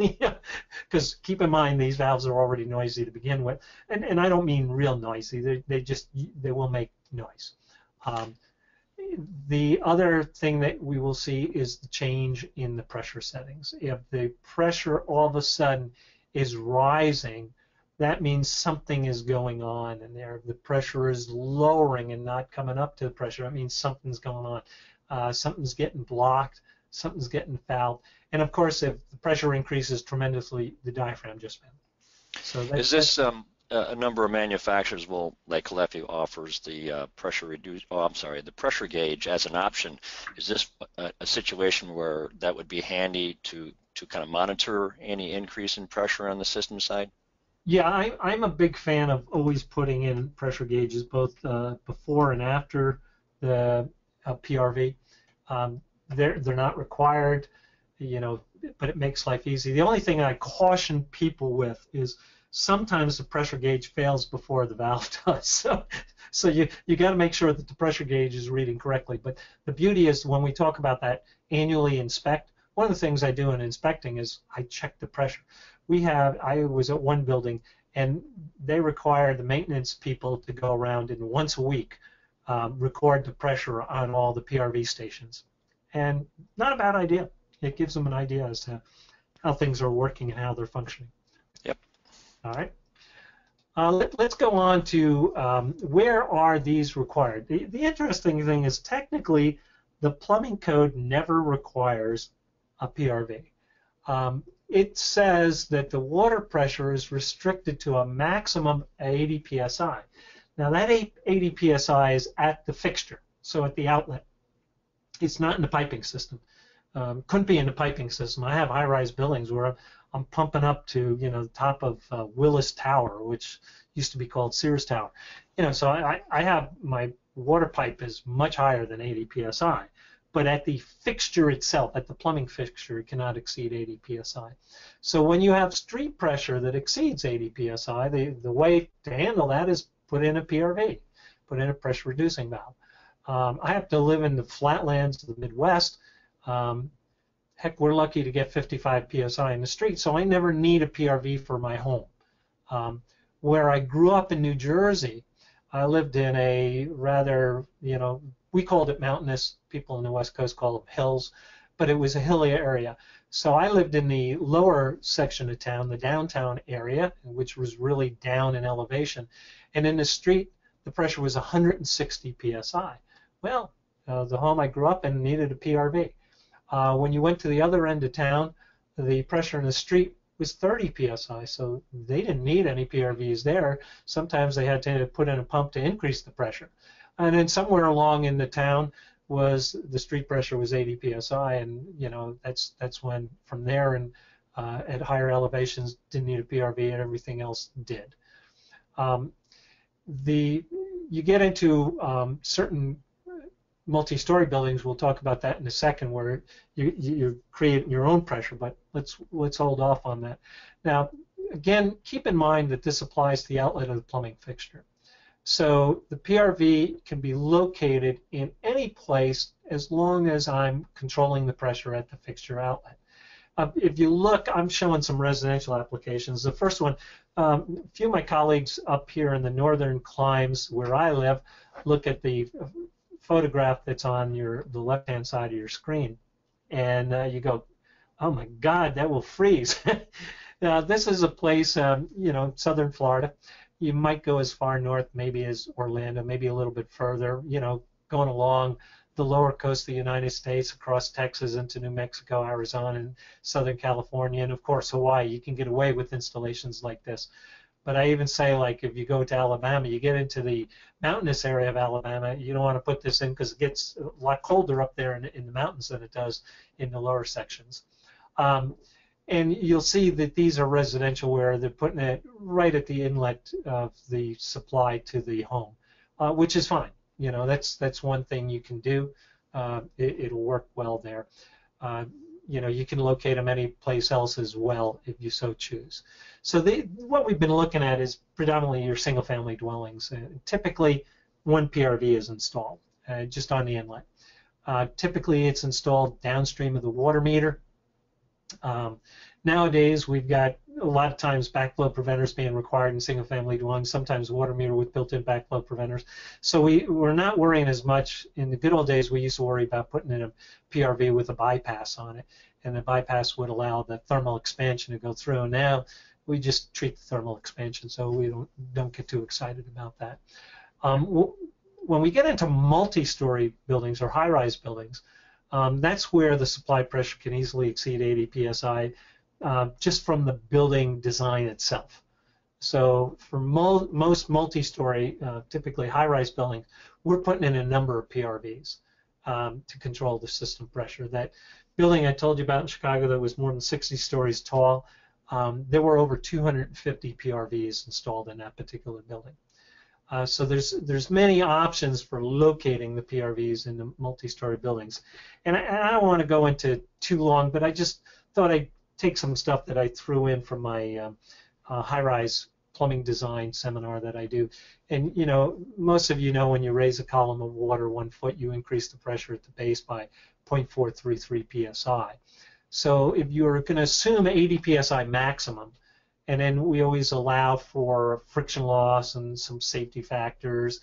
Because keep in mind, these valves are already noisy to begin with. And I don't mean real noisy. They will make noise. The other thing that we will see is the change in the pressure settings. If the pressure all of a sudden is rising, that means something is going on in there. The pressure is lowering and not coming up to the pressure. That means something's going on. Something's getting blocked. Something's getting fouled. And of course, if the pressure increases tremendously, the diaphragm just bends. So that's, is this a number of manufacturers will, like Caleffi offers the pressure reduce? Oh, I'm sorry, the pressure gauge as an option. Is this a situation where that would be handy to kind of monitor any increase in pressure on the system side? Yeah, I'm a big fan of always putting in pressure gauges both before and after the PRV. They're not required, you know, but it makes life easy. The only thing I caution people with is sometimes the pressure gauge fails before the valve does. So you got to make sure that the pressure gauge is reading correctly. But the beauty is when we talk about that annually inspect, one of the things I do in inspecting is I check the pressure. I was at one building, and they require the maintenance people to go around and once a week record the pressure on all the PRV stations. And not a bad idea. It gives them an idea as to how things are working and how they're functioning. Yep. All right. Let's go on to where are these required. The interesting thing is technically the plumbing code never requires a PRV. It says that the water pressure is restricted to a maximum 80 psi. Now that 80 psi is at the fixture, so at the outlet. It's not in the piping system. Couldn't be in the piping system. I have high-rise buildings where I'm pumping up to, you know, the top of Willis Tower, which used to be called Sears Tower. You know, so I have my water pipe is much higher than 80 psi, but at the fixture itself, at the plumbing fixture, it cannot exceed 80 psi. So when you have street pressure that exceeds 80 psi, the way to handle that is put in a PRV, put in a pressure-reducing valve. I have to live in the flatlands of the Midwest. Heck, we're lucky to get 55 psi in the street, so I never need a PRV for my home. Where I grew up in New Jersey, I lived in a rather, you know, we called it mountainous, people on the West Coast call them hills, but it was a hilly area. So I lived in the lower section of town, the downtown area, which was really down in elevation, and in the street the pressure was 160 psi. Well, the home I grew up in needed a PRV. When you went to the other end of town, the pressure in the street was 30 psi, so they didn't need any PRVs there. Sometimes they had to put in a pump to increase the pressure. And then somewhere along in the town was the street pressure was 80 psi, and you know that's when from there and at higher elevations didn't need a PRV and everything else did. You get into certain multi-story buildings. We'll talk about that in a second, where you create your own pressure, but let's hold off on that. Now, again, keep in mind that this applies to the outlet of the plumbing fixture. So the PRV can be located in any place as long as I'm controlling the pressure at the fixture outlet. If you look, I'm showing some residential applications. The first one, a few of my colleagues up here in the northern climes where I live look at the photograph that's on the left-hand side of your screen, and you go, oh my God, that will freeze. Now this is a place, you know, southern Florida. You might go as far north, maybe as Orlando, maybe a little bit further, you know, going along the lower coast of the United States, across Texas into New Mexico, Arizona, and Southern California, and of course Hawaii. You can get away with installations like this. But I even say, like, if you go to Alabama, you get into the mountainous area of Alabama, you don't want to put this in because it gets a lot colder up there in the mountains than it does in the lower sections. And you'll see that these are residential where they're putting it right at the inlet of the supply to the home, which is fine. You know, that's one thing you can do. It'll work well there. You know, you can locate them any place else as well if you so choose. So what we've been looking at is predominantly your single-family dwellings. Typically, one PRV is installed just on the inlet. Typically, it's installed downstream of the water meter. Nowadays, we've got a lot of times backflow preventers being required in single-family dwellings, sometimes water meter with built-in backflow preventers. So we're not worrying as much. In the good old days, we used to worry about putting in a PRV with a bypass on it, and the bypass would allow the thermal expansion to go through. Now, we just treat the thermal expansion, so we don't get too excited about that. When we get into multi-story buildings or high-rise buildings, that's where the supply pressure can easily exceed 80 psi just from the building design itself. So for most multi-story, typically high-rise buildings, we're putting in a number of PRVs to control the system pressure. That building I told you about in Chicago that was more than 60 stories tall, there were over 250 PRVs installed in that particular building. So there's many options for locating the PRVs in the multi-story buildings. And I don't want to go into too long, but I just thought I'd take some stuff that I threw in from my high-rise plumbing design seminar that I do. And, you know, most of you know when you raise a column of water 1 foot, you increase the pressure at the base by 0.433 psi. So if you're going to assume 80 psi maximum, and then we always allow for friction loss and some safety factors.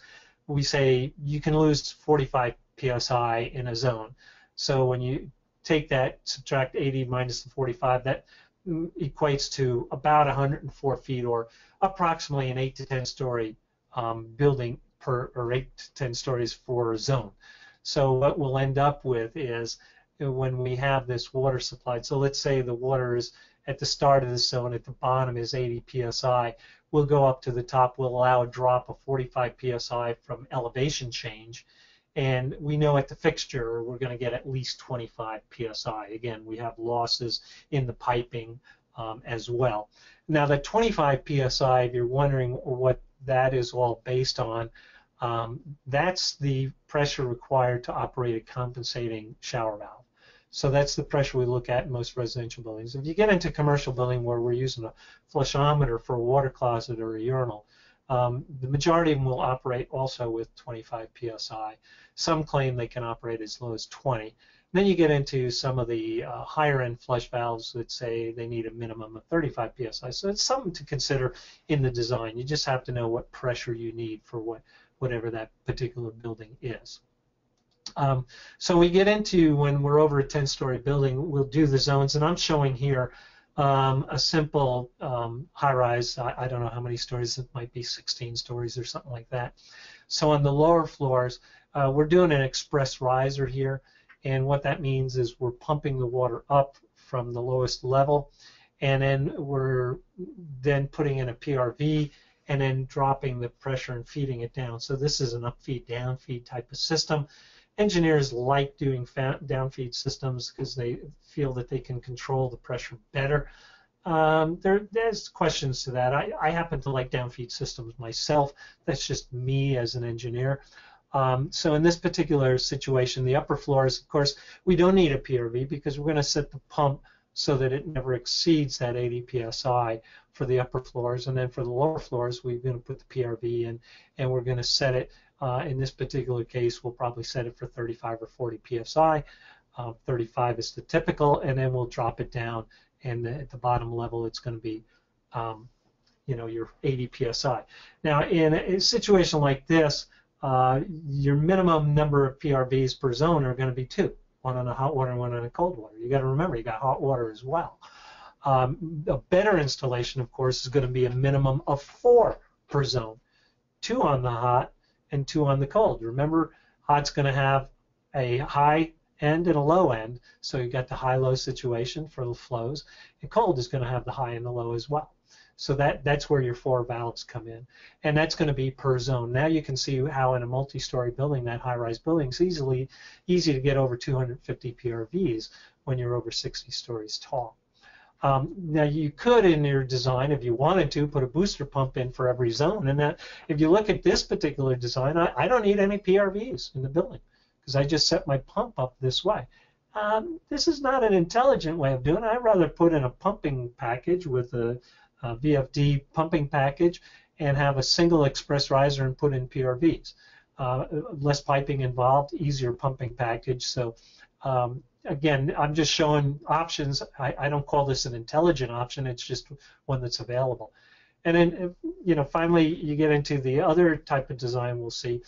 We say you can lose 45 psi in a zone. So when you take that, subtract 80 minus the 45, that equates to about 104 feet, or approximately an 8 to 10 story building per, or 8 to 10 stories for a zone. So what we'll end up with is when we have this water supply, so let's say the water is at the start of the zone, at the bottom is 80 psi, we'll go up to the top, we'll allow a drop of 45 psi from elevation change, and we know at the fixture we're going to get at least 25 psi. Again, we have losses in the piping as well. Now that 25 psi, if you're wondering what that is all based on, that's the pressure required to operate a compensating shower valve. So that's the pressure we look at in most residential buildings. If you get into commercial building where we're using a flushometer for a water closet or a urinal, the majority of them will operate also with 25 psi. Some claim they can operate as low as 20. Then you get into some of the higher-end flush valves that say they need a minimum of 35 psi. So it's something to consider in the design. You just have to know what pressure you need for whatever that particular building is. So we get into, when we're over a 10-story building, we'll do the zones, and I'm showing here a simple high-rise. I don't know how many stories, it might be 16 stories or something like that. So on the lower floors, we're doing an express riser here, and what that means is we're pumping the water up from the lowest level, and then we're then putting in a PRV and then dropping the pressure and feeding it down. So this is an up-feed, down-feed type of system. Engineers like doing downfeed systems because they feel that they can control the pressure better. There's questions to that. I happen to like downfeed systems myself. That's just me as an engineer. So in this particular situation, the upper floors, of course, we don't need a PRV because we're going to set the pump so that it never exceeds that 80 psi for the upper floors. And then for the lower floors, we're going to put the PRV in, and we're going to set it. In this particular case, we'll probably set it for 35 or 40 psi. 35 is the typical, and then we'll drop it down. And at the bottom level, it's going to be, you know, your 80 psi. Now, in a situation like this, your minimum number of PRVs per zone are going to be 2: one on a hot water and one on a cold water. You got to remember, you got hot water as well. A better installation, of course, is going to be a minimum of 4 per zone: 2 on the hot and 2 on the cold. Remember, hot's going to have a high end and a low end, so you've got the high-low situation for the flows, and cold is going to have the high and the low as well. So that's where your 4 valves come in, and that's going to be per zone. Now you can see how in a multi-story building, that high-rise building, is easy to get over 250 PRVs when you're over 60 stories tall. Now you could, in your design, if you wanted to, put a booster pump in for every zone. And that, if you look at this particular design, I don't need any PRVs in the building because I just set my pump up this way. This is not an intelligent way of doing it. I'd rather put in a pumping package with a VFD pumping package and have a single express riser and put in PRVs. Less piping involved, easier pumping package. So. Again, I'm just showing options. I don't call this an intelligent option. It's just one that's available. And then, you know, finally, you get into the other type of design we'll see.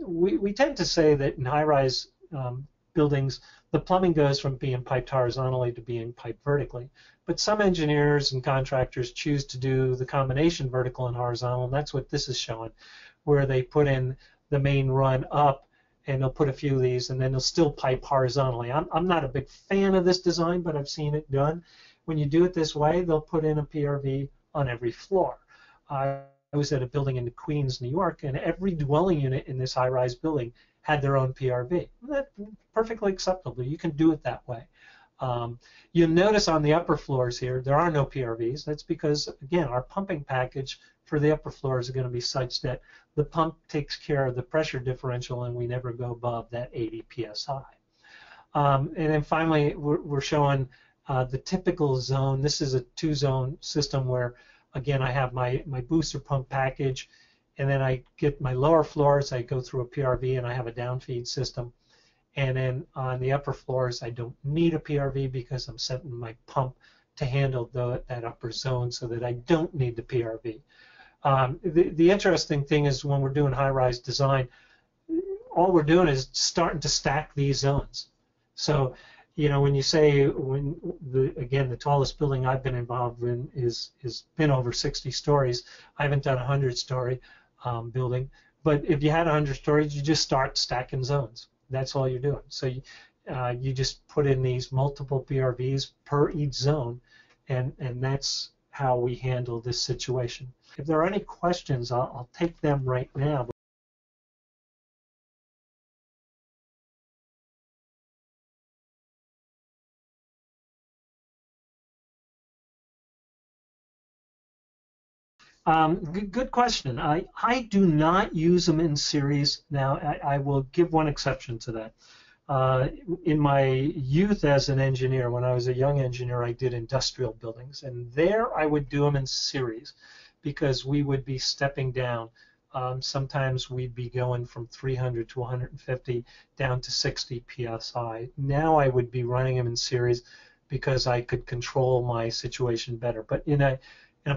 We tend to say that in high-rise buildings, the plumbing goes from being piped horizontally to being piped vertically. But some engineers and contractors choose to do the combination vertical and horizontal, and that's what this is showing, where they put in the main run up, and they'll put a few of these, and then they'll still pipe horizontally. I'm not a big fan of this design, but I've seen it done. When you do it this way, they'll put in a PRV on every floor. I was at a building in Queens, New York, and every dwelling unit in this high-rise building had their own PRV. That's perfectly acceptable. You can do it that way. You'll notice on the upper floors here, there are no PRVs. That's because, again, our pumping package for the upper floors are going to be such that the pump takes care of the pressure differential, and we never go above that 80 psi. And then finally, we're showing the typical zone. This is a 2-zone system where, again, I have my booster pump package, and then I get my lower floors. I go through a PRV, and I have a downfeed system. And then on the upper floors, I don't need a PRV because I'm setting my pump to handle that upper zone, so that I don't need the PRV. The interesting thing is, when we're doing high-rise design, all we're doing is starting to stack these zones. So you know, when you say, when again, the tallest building I've been involved in is been over 60 stories. I haven't done a 100-story building, but if you had 100 stories, you just start stacking zones. That's all you're doing. So you just put in these multiple PRVs per each zone, and that's how we handle this situation. If there are any questions, I'll take them right now. Good question. I do not use them in series now. I will give one exception to that. In my youth as an engineer, when I was a young engineer, I did industrial buildings, and there I would do them in series because we would be stepping down. Sometimes we'd be going from 300 to 150 down to 60 psi. Now I would be running them in series because I could control my situation better. But in a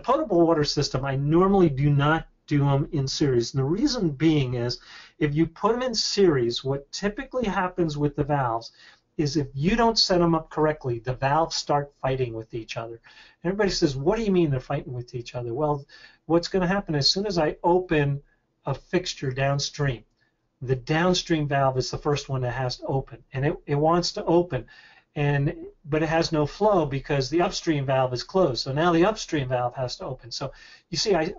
potable water system, I normally do not do them in series. And the reason being is, if you put them in series, what typically happens with the valves is if you don't set them up correctly, the valves start fighting with each other. Everybody says, what do you mean they're fighting with each other? Well, what's going to happen as soon as I open a fixture downstream, the downstream valve is the first one that has to open, and it wants to open. But it has no flow because the upstream valve is closed. So now the upstream valve has to open. So you see, I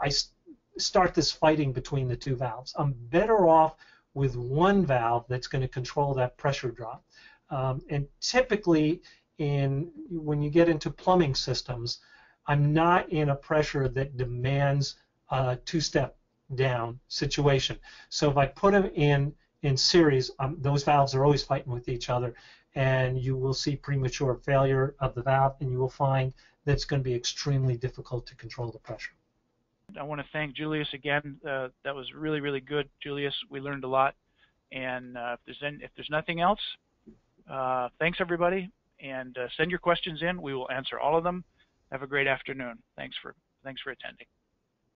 start this fighting between the two valves. I'm better off with one valve that's going to control that pressure drop. And typically, when you get into plumbing systems, I'm not in a pressure that demands a two-step down situation. So if I put them in series, those valves are always fighting with each other, and you will see premature failure of the valve, and you will find that it's going to be extremely difficult to control the pressure. I want to thank Julius again. That was really, really good, Julius. We learned a lot. And if there's nothing else, thanks, everybody. And send your questions in. We will answer all of them. Have a great afternoon. Thanks for attending.